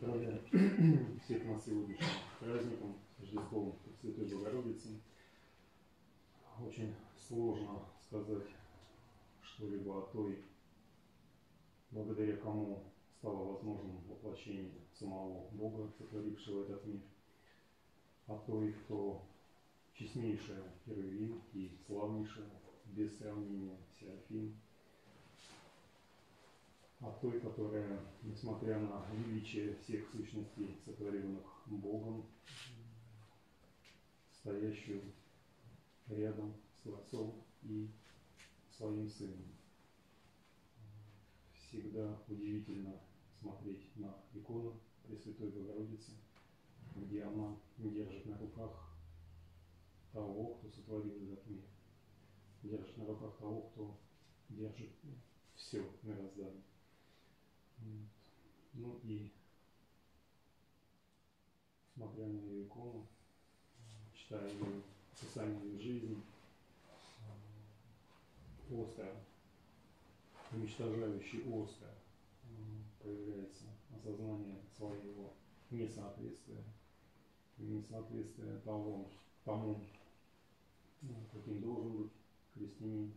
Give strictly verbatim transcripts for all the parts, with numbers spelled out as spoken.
Поздравляю всех нас сегодняшним праздником, Рождеством Святой Богородицы. Очень сложно сказать что-либо о той, благодаря кому стало возможным воплощение самого Бога, сотворившего этот мир, о той, кто честнейшая Херувим и славнейшая, без сравнения, Серафим, о той, которая, несмотря на величие всех сущностей, сотворенных Богом, стоящую рядом с Отцом и своим Сыном. Всегда удивительно смотреть на икону Пресвятой Богородицы, где она держит на руках того, кто сотворил этот мир, держит на руках того, кто держит все мироздание. Ну и, смотря на ее икону, читая ее описание ее жизни, остро, уничтожающий остро появляется осознание своего несоответствия, несоответствия того, тому, каким должен быть христианин.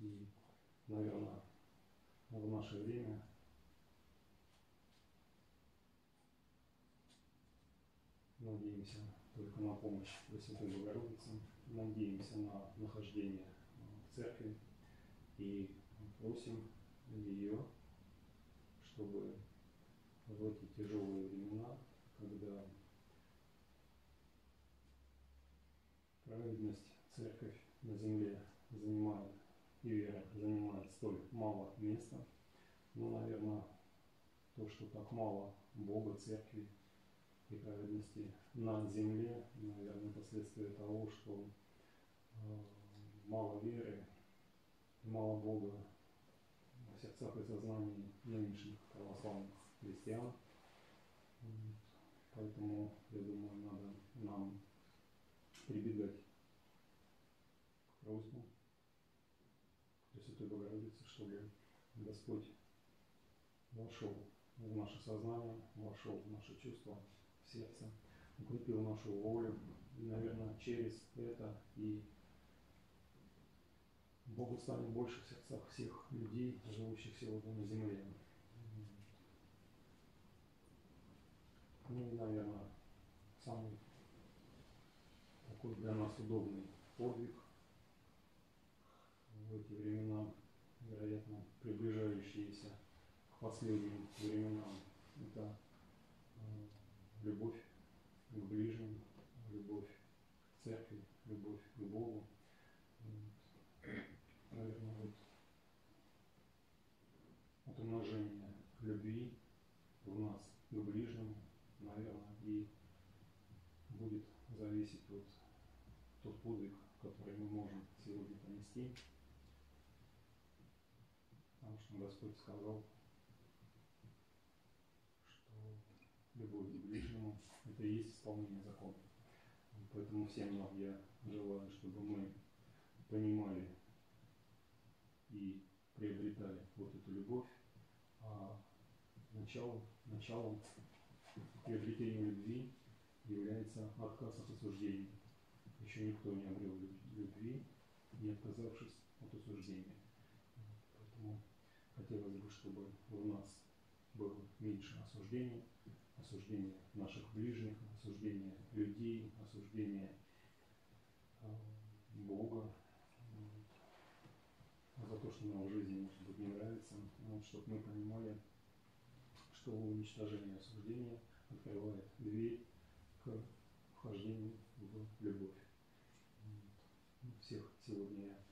И, наверное, в наше время надеемся только на помощь Пресвятой Богородицы, надеемся на нахождение в церкви и просим ее, чтобы в эти тяжелые времена, когда праведность, церковь на земле занимает и вера занимает столь мало места, но, наверное, то, что так мало Бога, церкви и праведности на земле, наверное, последствия того, что э, мало веры, мало Бога в сердцах и сознании наименьших православных христиан. Поэтому, я думаю, надо нам прибегать к просьбе Пресвятой Богородицы, чтобы Господь вошел в наше сознание, вошел в наши чувства, в сердце, укрепил нашу волю. И, наверное, через это и Богу станет больше в сердцах всех людей, живущих сегодня на земле. Ну и, наверное, самый такой для нас удобный подвиг в эти времена, вероятно, приближающиеся к последним временам, это любовь к ближним, любовь к церкви, любовь к Богу. Наверное, вот от умножения любви у нас к ближнему, наверное, и будет зависеть вот тот подвиг, который мы можем сегодня понести. Потому что Господь сказал, что любовь к ближнему – это и есть исполнение закона. Поэтому всем нам я желаю, чтобы мы понимали и приобретали вот эту любовь. А началом, началом приобретения любви является отказ от осуждения. Еще никто не обрел любви, не отказавшись от осуждения. Поэтому хотелось бы, чтобы у нас было меньше осуждений, осуждения наших ближних, осуждения людей, осуждения Бога за то, что нам в жизни, может быть, не нравится, чтобы мы понимали, что уничтожение осуждения открывает дверь к вхождению в любовь. Всех сегодня я